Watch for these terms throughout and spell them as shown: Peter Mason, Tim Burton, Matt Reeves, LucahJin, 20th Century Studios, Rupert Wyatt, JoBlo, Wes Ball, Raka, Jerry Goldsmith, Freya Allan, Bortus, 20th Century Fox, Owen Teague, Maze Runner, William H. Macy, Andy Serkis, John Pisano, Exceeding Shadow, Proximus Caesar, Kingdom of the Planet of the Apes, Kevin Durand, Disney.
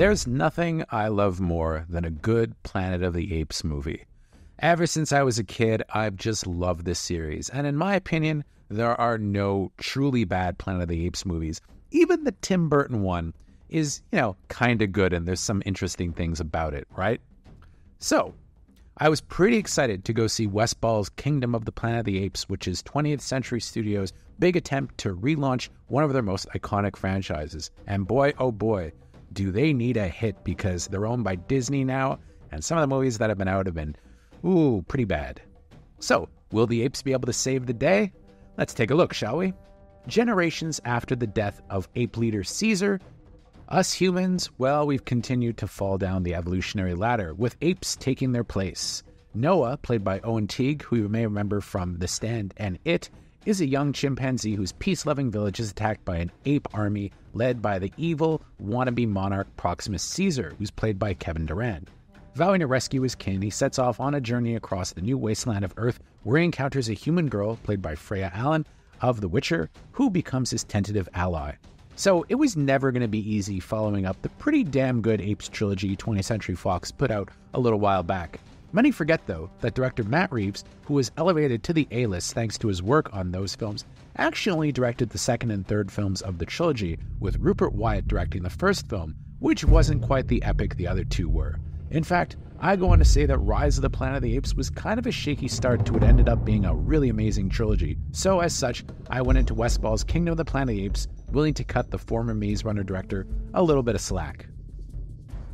There's nothing I love more than a good Planet of the Apes movie. Ever since I was a kid, I've just loved this series, and in my opinion, there are no truly bad Planet of the Apes movies. Even the Tim Burton one is, you know, kind of good, and there's some interesting things about it, right? So, I was pretty excited to go see Wes Ball's Kingdom of the Planet of the Apes, which is 20th Century Studios' big attempt to relaunch one of their most iconic franchises. And boy, oh boy, do they need a hit, because they're owned by Disney now, and some of the movies that have been out have been, ooh, pretty bad. So, will the apes be able to save the day? Let's take a look, shall we? Generations after the death of ape leader Caesar, us humans, well, we've continued to fall down the evolutionary ladder, with apes taking their place. Noah, played by Owen Teague, who you may remember from The Stand and It, is a young chimpanzee whose peace-loving village is attacked by an ape army led by the evil, wannabe monarch Proximus Caesar, who's played by Kevin Durand. Vowing to rescue his kin, he sets off on a journey across the new wasteland of Earth, where he encounters a human girl, played by Freya Allan of The Witcher, who becomes his tentative ally. So it was never going to be easy following up the pretty damn good Apes trilogy 20th Century Fox put out a little while back. Many forget, though, that director Matt Reeves, who was elevated to the A-list thanks to his work on those films, actually only directed the second and third films of the trilogy, with Rupert Wyatt directing the first film, which wasn't quite the epic the other two were. In fact, I go on to say that Rise of the Planet of the Apes was kind of a shaky start to what ended up being a really amazing trilogy. So as such, I went into Wes Ball's Kingdom of the Planet of the Apes willing to cut the former Maze Runner director a little bit of slack.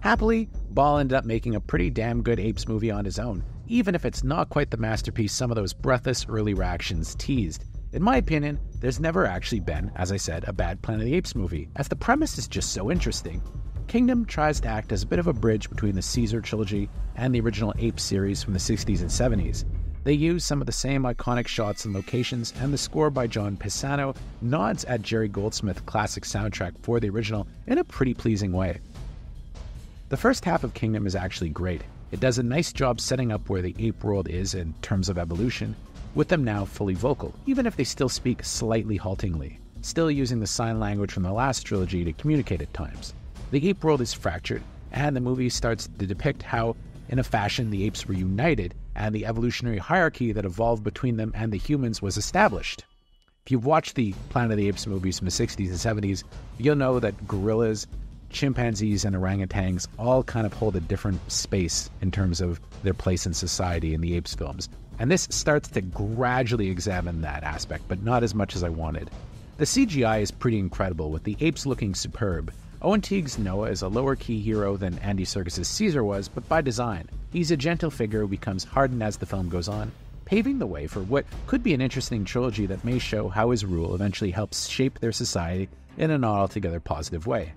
Happily, Ball ended up making a pretty damn good Apes movie on his own, even if it's not quite the masterpiece some of those breathless early reactions teased. In my opinion, there's never actually been, as I said, a bad Planet of the Apes movie, as the premise is just so interesting. Kingdom tries to act as a bit of a bridge between the Caesar trilogy and the original Apes series from the 60s and 70s. They use some of the same iconic shots and locations, and the score by John Pisano nods at Jerry Goldsmith's classic soundtrack for the original in a pretty pleasing way. The first half of Kingdom is actually great. It does a nice job setting up where the ape world is in terms of evolution, with them now fully vocal, even if they still speak slightly haltingly, still using the sign language from the last trilogy to communicate at times. The ape world is fractured, and the movie starts to depict how, in a fashion, the apes were united, and the evolutionary hierarchy that evolved between them and the humans was established. If you've watched the Planet of the Apes movies from the 60s and 70s, you'll know that gorillas, chimpanzees, and orangutans all kind of hold a different space in terms of their place in society in the apes films. And this starts to gradually examine that aspect, but not as much as I wanted. The CGI is pretty incredible, with the apes looking superb. Owen Teague's Noah is a lower-key hero than Andy Serkis' Caesar was, but by design. He's a gentle figure who becomes hardened as the film goes on, paving the way for what could be an interesting trilogy that may show how his rule eventually helps shape their society in a not altogether positive way.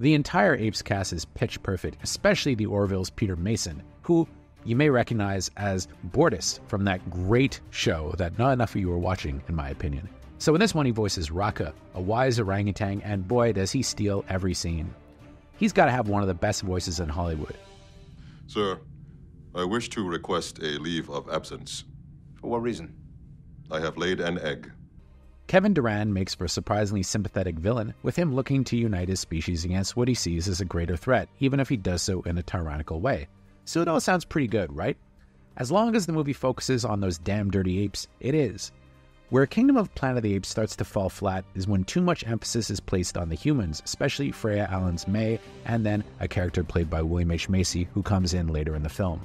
The entire Apes cast is pitch perfect, especially the Orville's Peter Mason, who you may recognize as Bortus from that great show that not enough of you were watching, in my opinion. So in this one, he voices Raka, a wise orangutan, and boy, does he steal every scene. He's got to have one of the best voices in Hollywood. Sir, I wish to request a leave of absence. For what reason? I have laid an egg. Kevin Durand makes for a surprisingly sympathetic villain, with him looking to unite his species against what he sees as a greater threat, even if he does so in a tyrannical way. So it all sounds pretty good, right? As long as the movie focuses on those damn dirty apes, it is. Where Kingdom of Planet of the Apes starts to fall flat is when too much emphasis is placed on the humans, especially Freya Allan's May, and then a character played by William H. Macy, who comes in later in the film.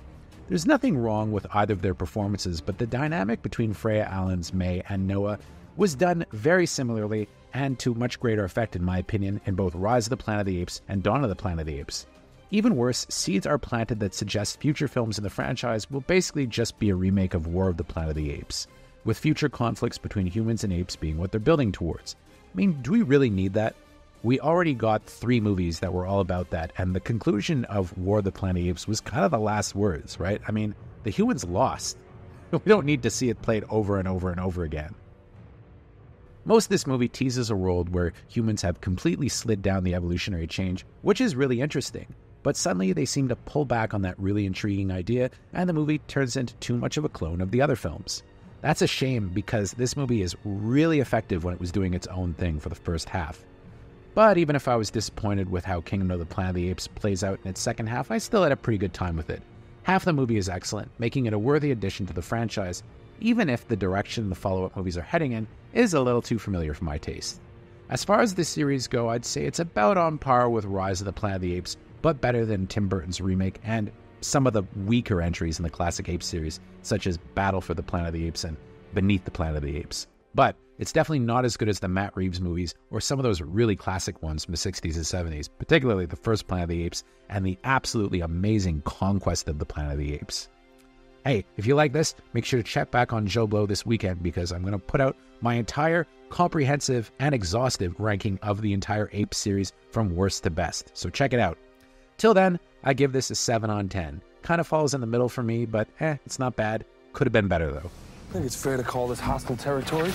There's nothing wrong with either of their performances, but the dynamic between Freya Allan's May and Noah was done very similarly and to much greater effect, in my opinion, in both Rise of the Planet of the Apes and Dawn of the Planet of the Apes. Even worse, seeds are planted that suggest future films in the franchise will basically just be a remake of War of the Planet of the Apes, with future conflicts between humans and apes being what they're building towards. I mean, do we really need that? We already got three movies that were all about that, and the conclusion of War of the Planet of the Apes was kind of the last words, right? I mean, the humans lost. We don't need to see it played over and over and over again. Most of this movie teases a world where humans have completely slid down the evolutionary change, which is really interesting. But suddenly they seem to pull back on that really intriguing idea, and the movie turns into too much of a clone of the other films. That's a shame, because this movie is really effective when it was doing its own thing for the first half. But even if I was disappointed with how Kingdom of the Planet of the Apes plays out in its second half, I still had a pretty good time with it. Half the movie is excellent, making it a worthy addition to the franchise, even if the direction the follow-up movies are heading in is a little too familiar for my taste. As far as this series go, I'd say it's about on par with Rise of the Planet of the Apes, but better than Tim Burton's remake and some of the weaker entries in the classic Apes series, such as Battle for the Planet of the Apes and Beneath the Planet of the Apes. But it's definitely not as good as the Matt Reeves movies or some of those really classic ones from the 60s and 70s, particularly the first Planet of the Apes and the absolutely amazing Conquest of the Planet of the Apes. Hey, if you like this, make sure to check back on JoBlo this weekend, because I'm going to put out my entire comprehensive and exhaustive ranking of the entire Apes series from worst to best, so check it out. Till then, I give this a 7 on 10. Kind of falls in the middle for me, but it's not bad. Could have been better, though. I think it's fair to call this hostile territory.